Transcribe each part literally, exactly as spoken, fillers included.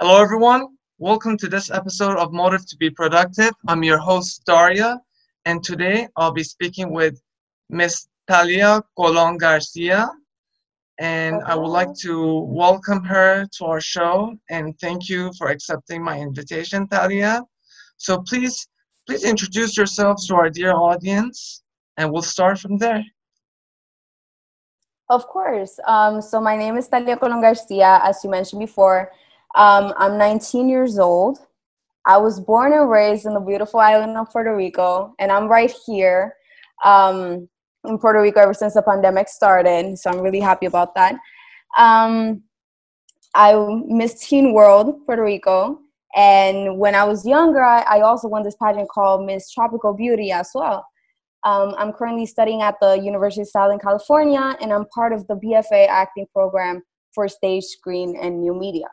Hello everyone, welcome to this episode of Motive to be Productive. I'm your host Daria, and today I'll be speaking with Miss Thalia Colon-Garcia, and I would like to welcome her to our show, and thank you for accepting my invitation, Thalia. So please, please introduce yourselves to our dear audience, and we'll start from there. Of course. Um, so my name is Thalia Colon-Garcia, as you mentioned before. Um, I'm nineteen years old. I was born and raised in the beautiful island of Puerto Rico, and I'm right here um, in Puerto Rico ever since the pandemic started, so I'm really happy about that. Um, I Miss Teen World Puerto Rico, and when I was younger, I, I also won this pageant called Miss Tropical Beauty as well. Um, I'm currently studying at the University of Southern California, and I'm part of the B F A acting program for stage, screen, and new media.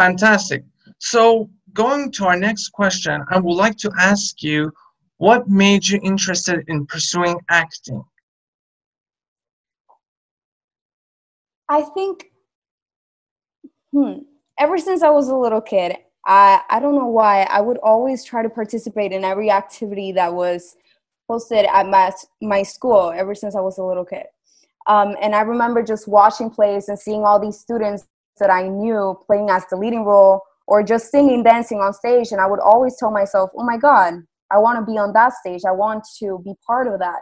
Fantastic. So going to our next question, I would like to ask you, what made you interested in pursuing acting? I think, hmm, ever since I was a little kid, I, I don't know why, I would always try to participate in every activity that was hosted at my, my school ever since I was a little kid. Um, and I remember just watching plays and seeing all these students that I knew playing as the leading role or just singing, dancing on stage. And I would always tell myself, oh my God, I want to be on that stage. I want to be part of that.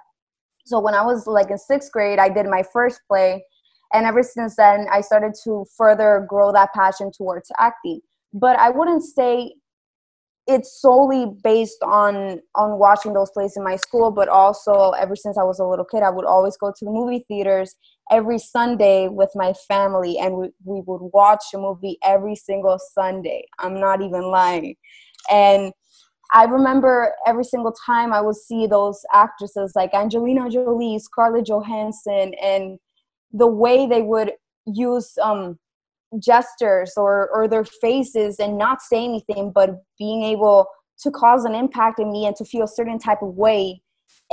So when I was like in sixth grade, I did my first play. And ever since then, I started to further grow that passion towards acting. But I wouldn't say it's solely based on, on watching those plays in my school, but also ever since I was a little kid, I would always go to movie theaters every Sunday with my family, and we, we would watch a movie every single Sunday. I'm not even lying. And I remember every single time I would see those actresses like Angelina Jolie, Scarlett Johansson, and the way they would use um, gestures or, or their faces and not say anything, but being able to cause an impact in me and to feel a certain type of way.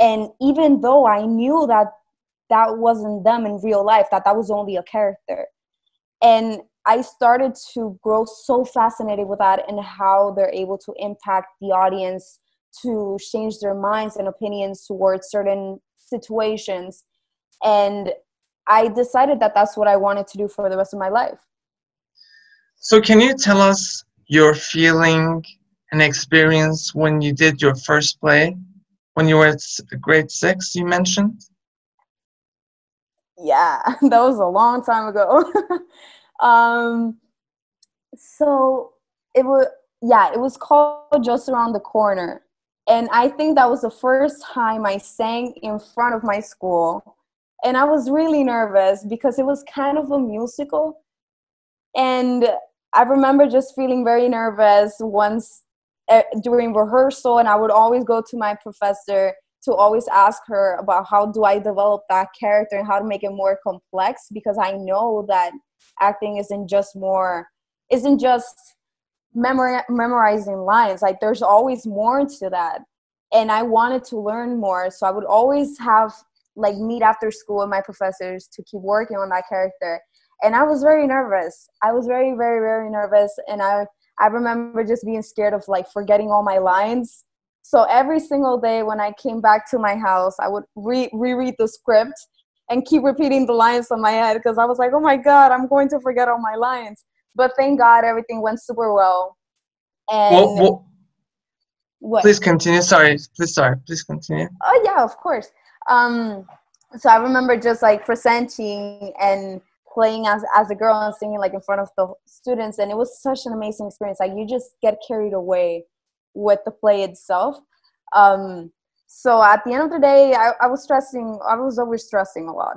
And even though I knew that that wasn't them in real life, that that was only a character. And I started to grow so fascinated with that and how they're able to impact the audience to change their minds and opinions towards certain situations. And I decided that that's what I wanted to do for the rest of my life. So can you tell us your feeling and experience when you did your first play, when you were at grade six, you mentioned? Yeah, that was a long time ago. um, so it was, yeah, it was called Just Around the Corner. And I think that was the first time I sang in front of my school. And I was really nervous because it was kind of a musical. And I remember just feeling very nervous once uh, during rehearsal. And I would always go to my professor to always ask her about how do I develop that character and how to make it more complex, because I know that acting isn't just more, isn't just memori- memorizing lines. Like there's always more to that. And I wanted to learn more. So I would always have like meet after school with my professors to keep working on that character. And I was very nervous. I was very, very, very nervous. And I, I remember just being scared of like forgetting all my lines. So every single day when I came back to my house, I would re reread the script and keep repeating the lines on my head because I was like, oh my God, I'm going to forget all my lines. But thank God everything went super well. And well, well, what? Please continue. Sorry. Please, sorry. Please continue. Oh, yeah, of course. Um, so I remember just like presenting and playing as, as a girl and singing like in front of the students. And it was such an amazing experience. Like you just get carried away with the play itself. Um, so at the end of the day, I, I was stressing, I was always stressing a lot.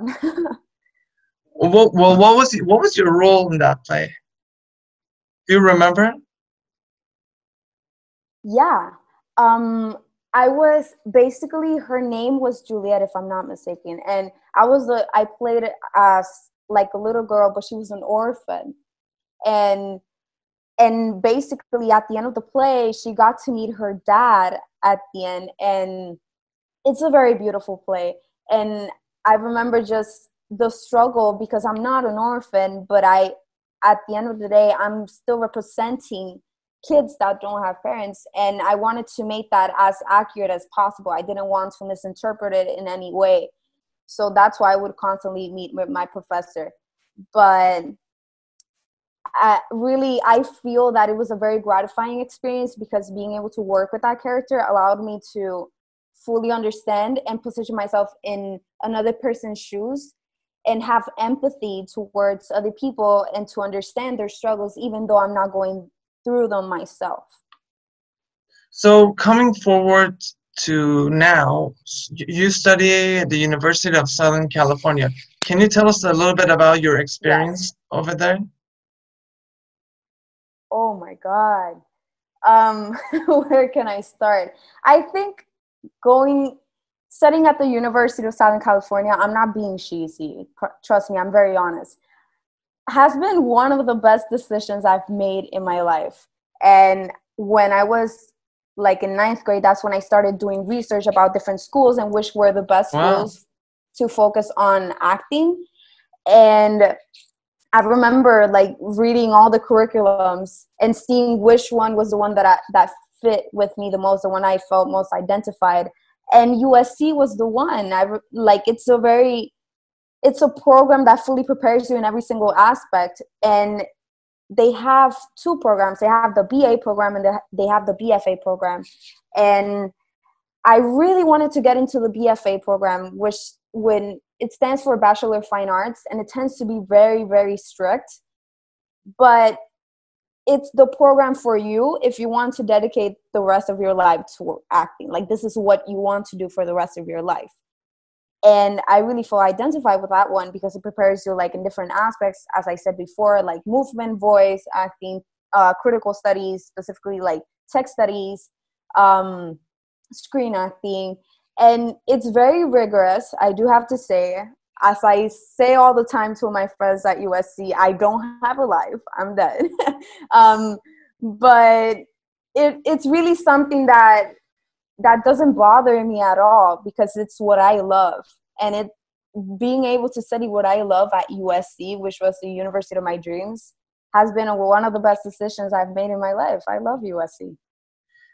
well, well, what was, what was your role in that play? Do you remember? Yeah. Um, I was basically, her name was Juliet, if I'm not mistaken. And I was, a, I played as like a little girl, but she was an orphan. And And basically, at the end of the play, she got to meet her dad at the end. And it's a very beautiful play. And I remember just the struggle because I'm not an orphan, but I at the end of the day, I'm still representing kids that don't have parents. And I wanted to make that as accurate as possible. I didn't want to misinterpret it in any way. So that's why I would constantly meet with my professor. But I, really, I feel that it was a very gratifying experience, because being able to work with that character allowed me to fully understand and position myself in another person's shoes and have empathy towards other people and to understand their struggles, even though I'm not going through them myself. So coming forward to now, you study at the University of Southern California. Can you tell us a little bit about your experience yes. over there? Oh my God. Um, where can I start? I think going, studying at the University of Southern California, I'm not being cheesy, trust me, I'm very honest, has been one of the best decisions I've made in my life. And when I was like in ninth grade, that's when I started doing research about different schools and which were the best wow. schools to focus on acting. And I remember like reading all the curriculums and seeing which one was the one that I, that fit with me the most, the one I felt most identified. And U S C was the one. I like it's a very, it's a program that fully prepares you in every single aspect. And they have two programs. They have the B A program and the, they have the B F A program. And I really wanted to get into the B F A program, which when it stands for Bachelor of Fine Arts, and it tends to be very, very strict. But it's the program for you if you want to dedicate the rest of your life to acting. Like, this is what you want to do for the rest of your life. And I really feel identified with that one because it prepares you, like, in different aspects, as I said before, like movement, voice, acting, uh, critical studies, specifically, like, tech studies, um, screen acting. And it's very rigorous, I do have to say. As I say all the time to my friends at U S C, I don't have a life. I'm dead. um, but it, it's really something that that doesn't bother me at all, because it's what I love. And it being able to study what I love at U S C, which was the university of my dreams, has been a, one of the best decisions I've made in my life. I love U S C.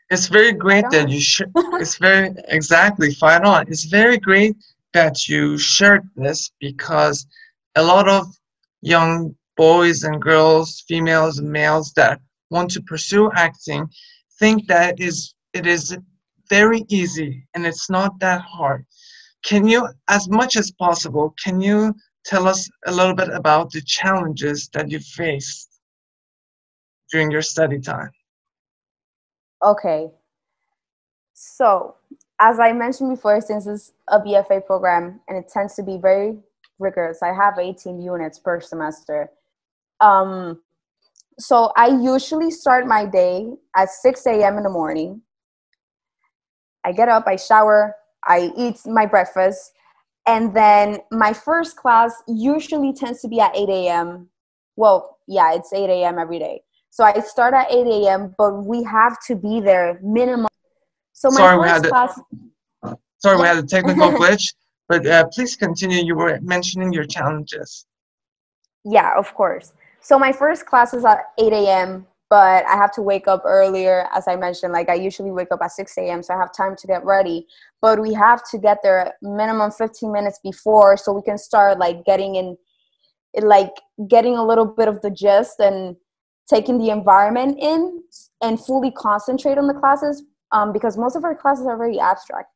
It's very great that you sh- it's very exactly fine on. It's very great that you shared this, because a lot of young boys and girls, females and males that want to pursue acting think that is it is very easy and it's not that hard. Can you, as much as possible, can you tell us a little bit about the challenges that you faced during your study time? Okay, so as I mentioned before, since it's a B F A program and it tends to be very rigorous, I have eighteen units per semester. Um, so I usually start my day at six a m in the morning. I get up, I shower, I eat my breakfast, and then my first class usually tends to be at eight a m Well, yeah, it's eight a m every day. So I start at eight a m, but we have to be there minimum. So my sorry, first we class. A, sorry, we had a technical glitch, but uh, please continue. You were mentioning your challenges. Yeah, of course. So my first class is at eight a m, but I have to wake up earlier. As I mentioned, like I usually wake up at six a m, so I have time to get ready. But we have to get there minimum fifteen minutes before, so we can start like getting in, like getting a little bit of the gist and taking the environment in and fully concentrate on the classes, um, because most of our classes are very abstract.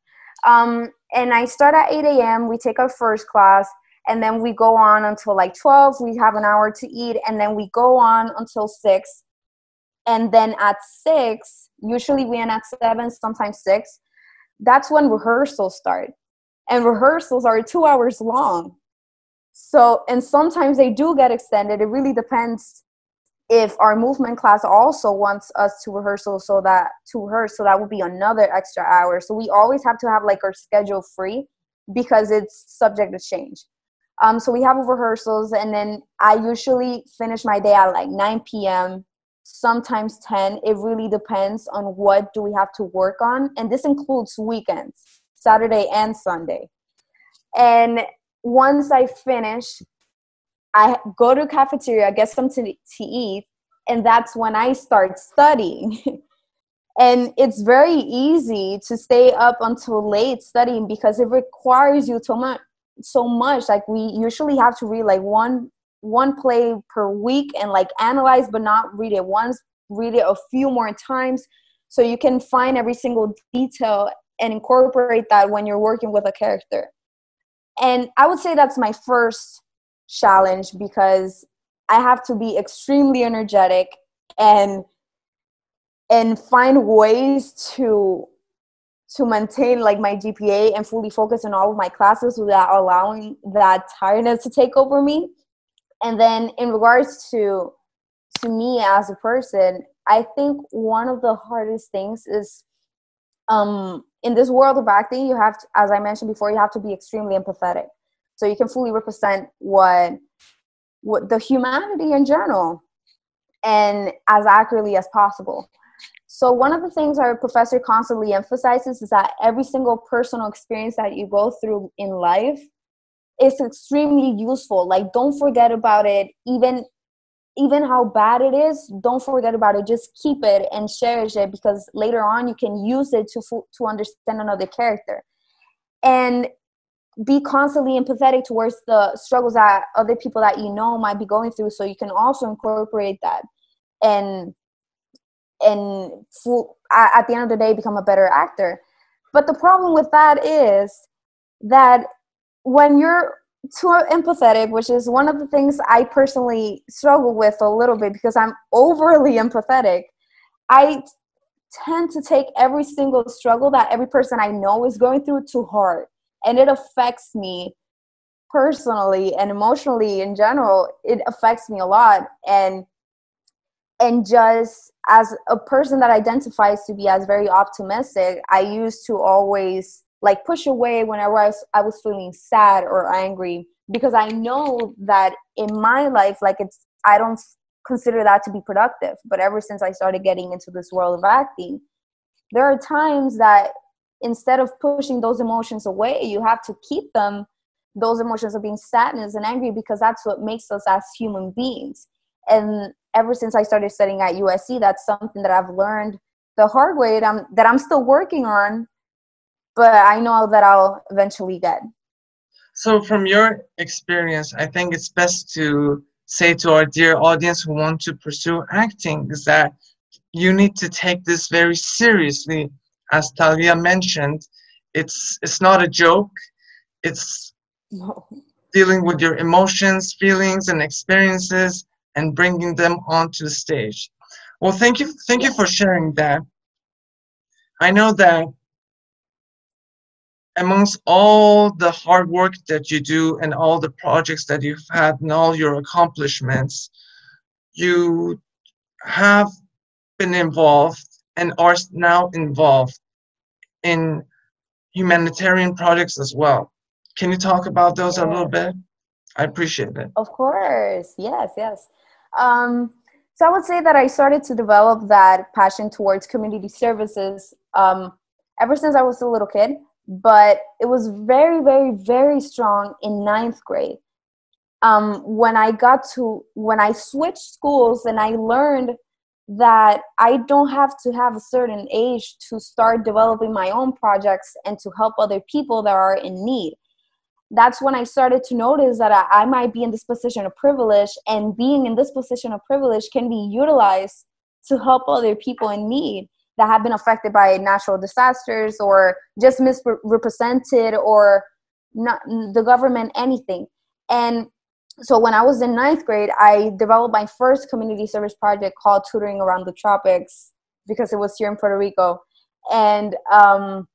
Um, and I start at eight a m, we take our first class, and then we go on until like twelve, we have an hour to eat, and then we go on until six. And then at six, usually we end at seven, sometimes six, that's when rehearsals start. And rehearsals are two hours long. So, and sometimes they do get extended, it really depends if our movement class also wants us to rehearsal, so that to rehearse, so that would be another extra hour. So we always have to have like our schedule free because it's subject to change. Um, so we have rehearsals, and then I usually finish my day at like nine p m, sometimes ten. It really depends on what do we have to work on. And this includes weekends, Saturday and Sunday. And once I finish, I go to cafeteria, get something to eat, and that's when I start studying. And it's very easy to stay up until late studying because it requires you so much. So much. Like, we usually have to read like one one play per week and like analyze, but not read it once. Read it a few more times so you can find every single detail and incorporate that when you're working with a character. And I would say that's my first challenge because I have to be extremely energetic and and find ways to to maintain like my G P A and fully focus on all of my classes without allowing that tiredness to take over me. And then in regards to to me as a person, I think one of the hardest things is um, in this world of acting, you have to, as I mentioned before, you have to be extremely empathetic. So you can fully represent what what the humanity in general and as accurately as possible. So one of the things our professor constantly emphasizes is that every single personal experience that you go through in life is extremely useful. Like, don't forget about it. Even, even how bad it is, don't forget about it. Just keep it and cherish it because later on you can use it to, to understand another character. And be constantly empathetic towards the struggles that other people that you know might be going through, so you can also incorporate that. And... and full, at the end of the day, become a better actor. But the problem with that is that when you're too empathetic, which is one of the things I personally struggle with a little bit because I'm overly empathetic, I tend to take every single struggle that every person I know is going through to heart. And it affects me personally and emotionally in general. It affects me a lot. And And just as a person that identifies to be as very optimistic, I used to always like push away whenever I was, I was feeling sad or angry, because I know that in my life, like it's, I don't consider that to be productive. But ever since I started getting into this world of acting, there are times that instead of pushing those emotions away, you have to keep them, those emotions of being sadness and angry, because that's what makes us as human beings. And ever since I started studying at U S C, that's something that I've learned the hard way that I'm, that I'm still working on, but I know that I'll eventually get. So from your experience, I think it's best to say to our dear audience who want to pursue acting is that you need to take this very seriously. As Thalia mentioned, it's, it's not a joke. It's no. Dealing with your emotions, feelings, and experiences, and bringing them onto the stage. Well, thank you, thank you for sharing that. I know that amongst all the hard work that you do and all the projects that you've had and all your accomplishments, you have been involved and are now involved in humanitarian projects as well. Can you talk about those a little bit? I appreciate it. Of course, yes, yes. Um, so I would say that I started to develop that passion towards community services um, ever since I was a little kid, but it was very, very, very strong in ninth grade. Um, when I got to, when I switched schools and I learned that I don't have to have a certain age to start developing my own projects and to help other people that are in need. That's when I started to notice that I, I might be in this position of privilege, and being in this position of privilege can be utilized to help other people in need that have been affected by natural disasters or just misrepresented or not the government, anything. And so when I was in ninth grade, I developed my first community service project called Tutoring Around the Tropics, because it was here in Puerto Rico. And, um,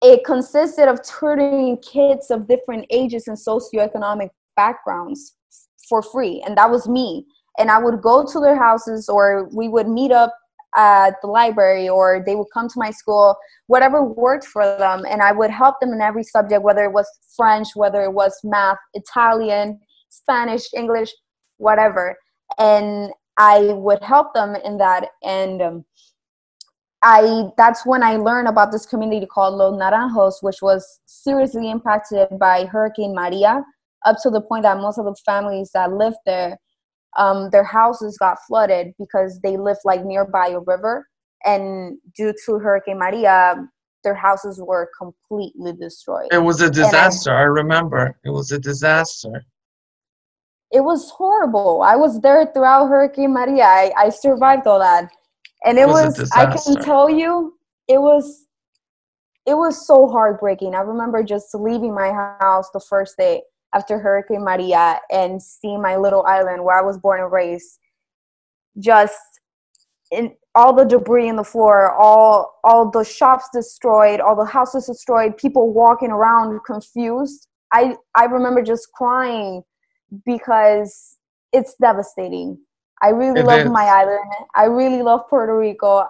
it consisted of tutoring kids of different ages and socioeconomic backgrounds for free. And that was me. And I would go to their houses, or we would meet up at the library, or they would come to my school, whatever worked for them. And I would help them in every subject, whether it was French, whether it was math, Italian, Spanish, English, whatever. And I would help them in that. And um, I, that's when I learned about this community called Los Naranjos, which was seriously impacted by Hurricane Maria, up to the point that most of the families that live there, um, their houses got flooded because they lived like nearby a river. And due to Hurricane Maria, their houses were completely destroyed. It was a disaster. I, I remember. It was a disaster. It was horrible. I was there throughout Hurricane Maria. I, I survived all that. And it, it was, was I can tell you, it was, it was so heartbreaking. I remember just leaving my house the first day after Hurricane Maria and seeing my little island where I was born and raised, just in all the debris in the floor, all, all the shops destroyed, all the houses destroyed, people walking around confused. I, I remember just crying because it's devastating. I really it love is. my island. I really love Puerto Rico.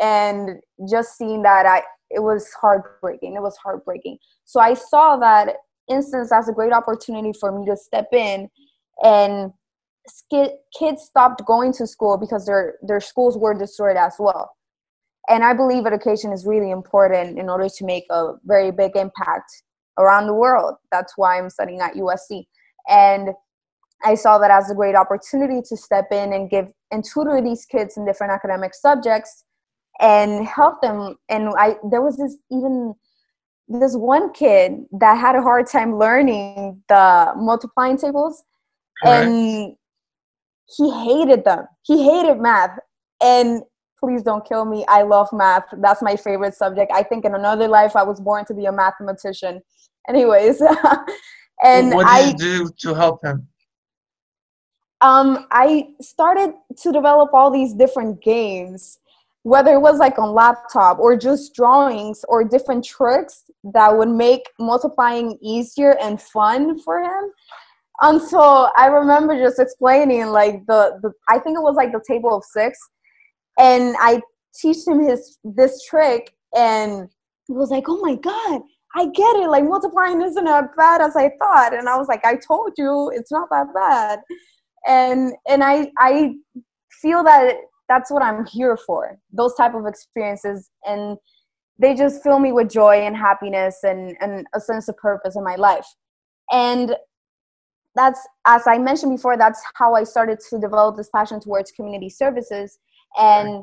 And just seeing that, I it was heartbreaking. It was heartbreaking. So I saw that instance as a great opportunity for me to step in. And kids stopped going to school because their, their schools were destroyed as well. And I believe education is really important in order to make a very big impact around the world. That's why I'm studying at U S C. And I saw that as a great opportunity to step in and give and tutor these kids in different academic subjects and help them. And I, there was this even this one kid that had a hard time learning the multiplying tables, right. And he hated them. He hated math. And please don't kill me. I love math. That's my favorite subject. I think in another life I was born to be a mathematician. Anyways, and what did I, you do to help him? Um, I started to develop all these different games, whether it was like on laptop or just drawings or different tricks that would make multiplying easier and fun for him. Until I remember just explaining like the, the I think it was like the table of six, and I teach him his this trick, and he was like, "Oh my God, I get it! Like multiplying isn't as bad as I thought." And I was like, "I told you, it's not that bad." And and I I feel that that's what I'm here for, those type of experiences. And they just fill me with joy and happiness and, and a sense of purpose in my life. And that's, as I mentioned before, that's how I started to develop this passion towards community services. And right.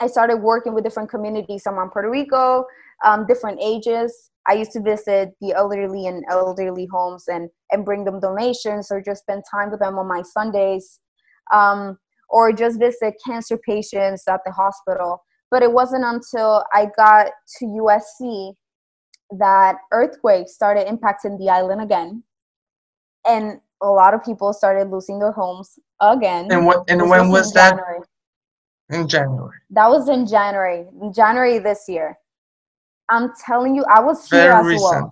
I started working with different communities around Puerto Rico, um, different ages. I used to visit the elderly and elderly homes and, and bring them donations or just spend time with them on my Sundays, um, or just visit cancer patients at the hospital. But it wasn't until I got to U S C that earthquakes started impacting the island again. And a lot of people started losing their homes again. And, what, and when was, was that? January. In January. That was in January, in January this year. I'm telling you, I was here as well.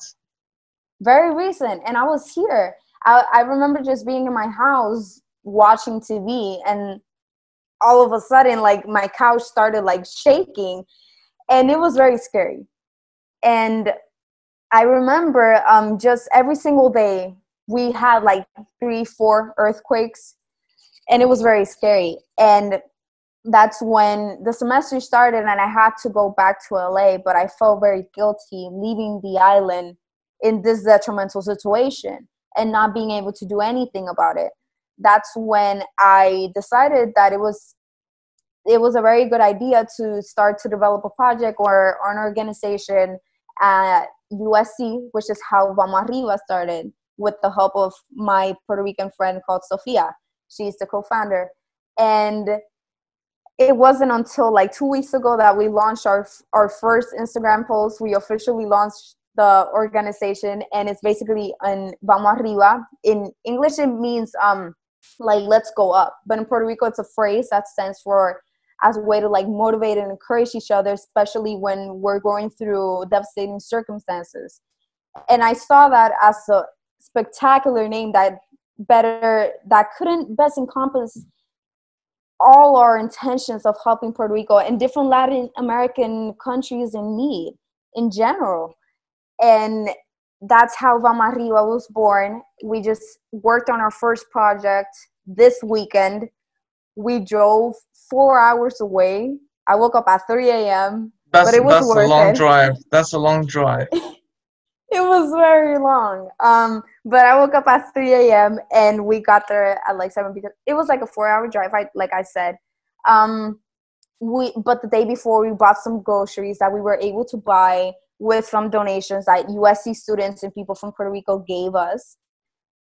Very recent. And I was here. I, I remember just being in my house watching T V, and all of a sudden, like, my couch started, like, shaking. And it was very scary. And I remember um, just every single day we had, like, three, four earthquakes. And it was very scary. And that's when the semester started and I had to go back to L A, but I felt very guilty leaving the island in this detrimental situation and not being able to do anything about it. That's when I decided that it was it was a very good idea to start to develop a project or, or an organization at U S C, which is how Vamos Arriba started, with the help of my Puerto Rican friend called Sofia. She's the co-founder. And it wasn't until like two weeks ago that we launched our our first Instagram post. We officially launched the organization, and it's basically an Vamos Arriba. In English, it means um like let's go up. But in Puerto Rico, it's a phrase that stands for as a way to like motivate and encourage each other, especially when we're going through devastating circumstances. And I saw that as a spectacular name that better that couldn't best encompass all our intentions of helping Puerto Rico and different Latin American countries in need in general. And that's how Vamos Arriba was born. We just worked on our first project this weekend. We drove four hours away. I woke up at three a m That's, but it was that's worth a long it. drive. That's a long drive. It was very long. Um, but I woke up at three a m and we got there at like seven because it was like a four-hour drive. I, like I said, um, we but the day before we bought some groceries that we were able to buy with some donations that U S C students and people from Puerto Rico gave us.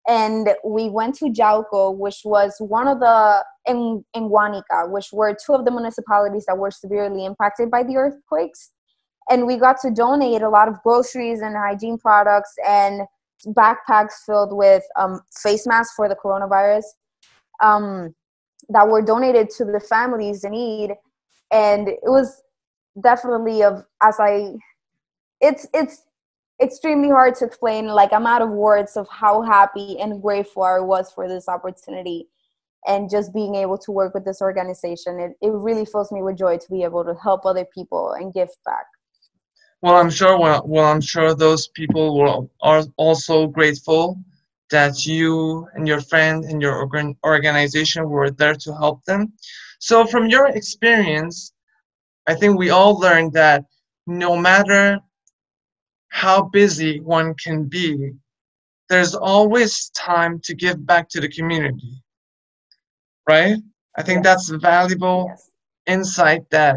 And we went to Yauco, which was one of the, in, in Guanica, which were two of the municipalities that were severely impacted by the earthquakes. And we got to donate a lot of groceries and hygiene products and backpacks filled with um, face masks for the coronavirus um, that were donated to the families in need. And it was definitely of, as I, it's, it's, extremely hard to explain. Like, I'm out of words of how happy and grateful I was for this opportunity and just being able to work with this organization. It, it really fills me with joy to be able to help other people and give back. Well, I'm sure, well, well, I'm sure those people will, are also grateful that you and your friend and your organ, organization were there to help them. So from your experience, I think we all learned that no matter how busy one can be, there's always time to give back to the community, right? I think that's a valuable insight that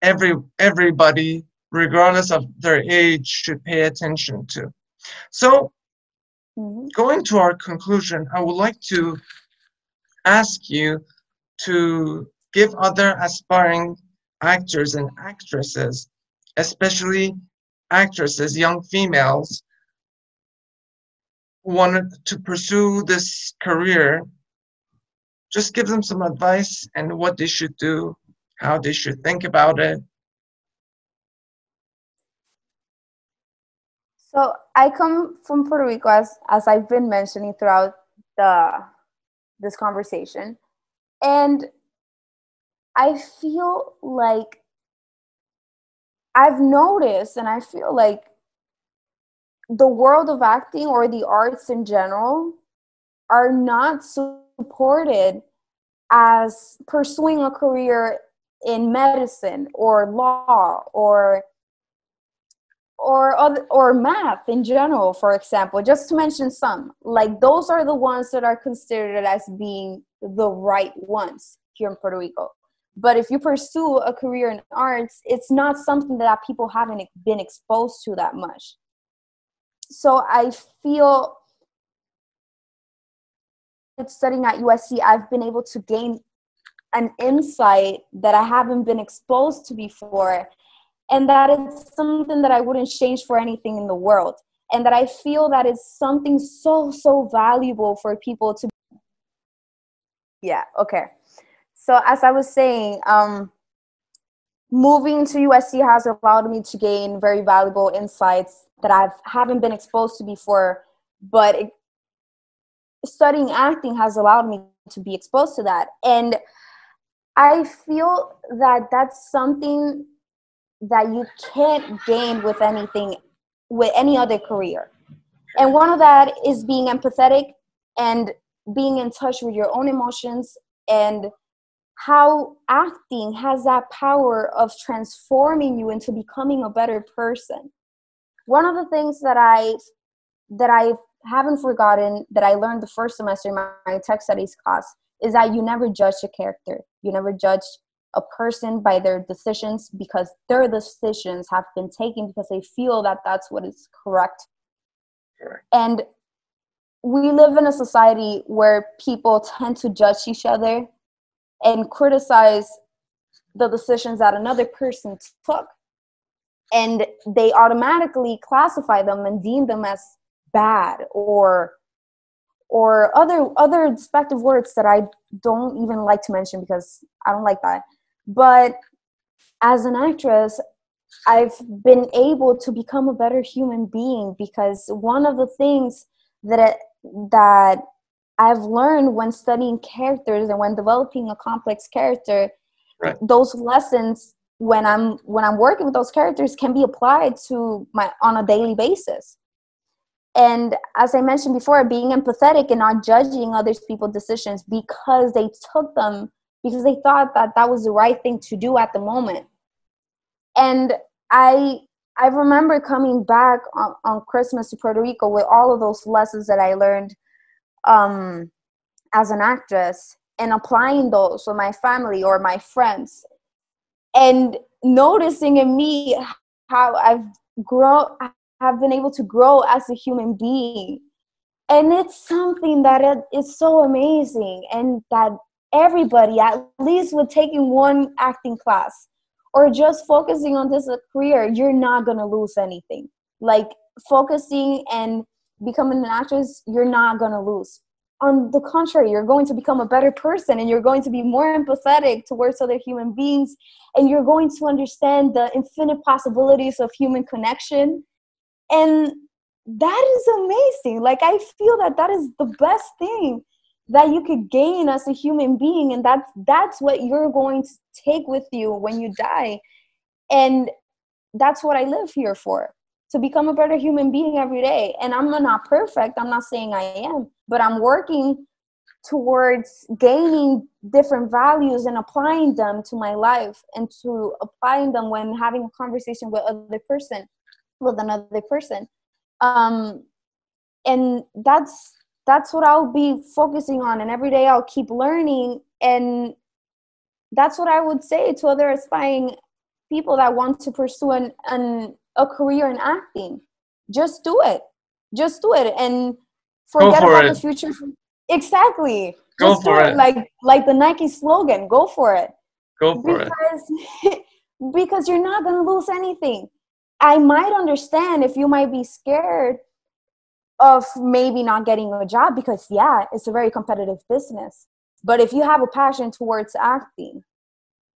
every everybody, regardless of their age, should pay attention to. So, going to our conclusion, I would like to ask you to give other aspiring actors and actresses, especially actresses, young females who wanted to pursue this career, just give them some advice and what they should do, how they should think about it. So I come from Puerto Rico, as, as I've been mentioning throughout the, this conversation, and I feel like I've noticed, and I feel like the world of acting or the arts in general are not supported as pursuing a career in medicine or law or or other, or math in general, for example, just to mention some. Like, those are the ones that are considered as being the right ones here in Puerto Rico. But if you pursue a career in arts, it's not something that people haven't been exposed to that much. So I feel studying at U S C, I've been able to gain an insight that I haven't been exposed to before, and that it's something that I wouldn't change for anything in the world, and that I feel that it's something so, so valuable for people to... Yeah, okay. So as I was saying, um, moving to U S C has allowed me to gain very valuable insights that I haven't been exposed to before, but it, studying acting has allowed me to be exposed to that. And I feel that that's something that you can't gain with anything, with any other career. And one of that is being empathetic and being in touch with your own emotions and how acting has that power of transforming you into becoming a better person. One of the things that I that I haven't forgotten that I learned the first semester in my, my tech studies class is that you never judge a character. You never judge a person by their decisions, because their decisions have been taken because they feel that that's what is correct. Sure. And we live in a society where people tend to judge each other and criticize the decisions that another person took. And they automatically classify them and deem them as bad or or other other despective words that I don't even like to mention because I don't like that. But as an actress, I've been able to become a better human being, because one of the things that it, that I've learned when studying characters and when developing a complex character, right, those lessons when I'm when I'm working with those characters can be applied to my on a daily basis. And as I mentioned before, being empathetic and not judging other people's decisions because they took them because they thought that that was the right thing to do at the moment. And I I remember coming back on, on Christmas to Puerto Rico with all of those lessons that I learned um, as an actress and applying those to my family or my friends and noticing in me how I've grown, have been able to grow as a human being. And it's something that it, it's so amazing, and that everybody at least with taking one acting class or just focusing on this career, you're not gonna lose anything. Like focusing and becoming an actress, you're not gonna lose. On the contrary, you're going to become a better person, and you're going to be more empathetic towards other human beings, and you're going to understand the infinite possibilities of human connection. And that is amazing. Like, I feel that that is the best thing that you could gain as a human being. And that's, that's what you're going to take with you when you die. And that's what I live here for, to become a better human being every day. And I'm not perfect. I'm not saying I am, but I'm working towards gaining different values and applying them to my life, and to applying them when having a conversation with other person, with another person. Um, and that's, that's what I'll be focusing on. And every day I'll keep learning. And that's what I would say to other aspiring people that want to pursue an, an, a career in acting. Just do it. Just do it. And forget about the future. Exactly. Go for it. Like, like the Nike slogan, go for it. Go for it. Because, because you're not going to lose anything. I might understand if you might be scared of maybe not getting a job, because yeah, it's a very competitive business. But if you have a passion towards acting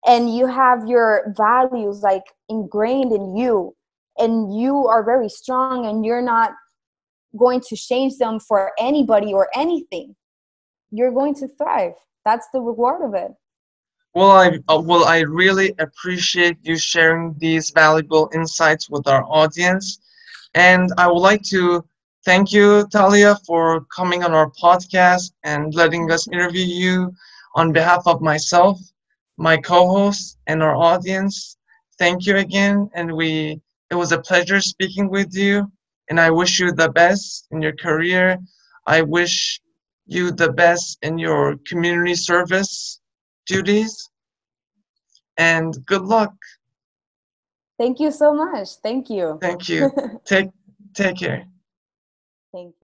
and you have your values like ingrained in you, and you are very strong and you're not going to change them for anybody or anything, you're going to thrive. That's the reward of it. Well, I, uh, well, I really appreciate you sharing these valuable insights with our audience. And I would like to thank you, Thalia, for coming on our podcast and letting us interview you on behalf of myself, my co-hosts, and our audience. Thank you again. And we, it was a pleasure speaking with you. And I wish you the best in your career. I wish you the best in your community service duties, and good luck. Thank you so much. Thank you. Thank you. take take care. Thank you.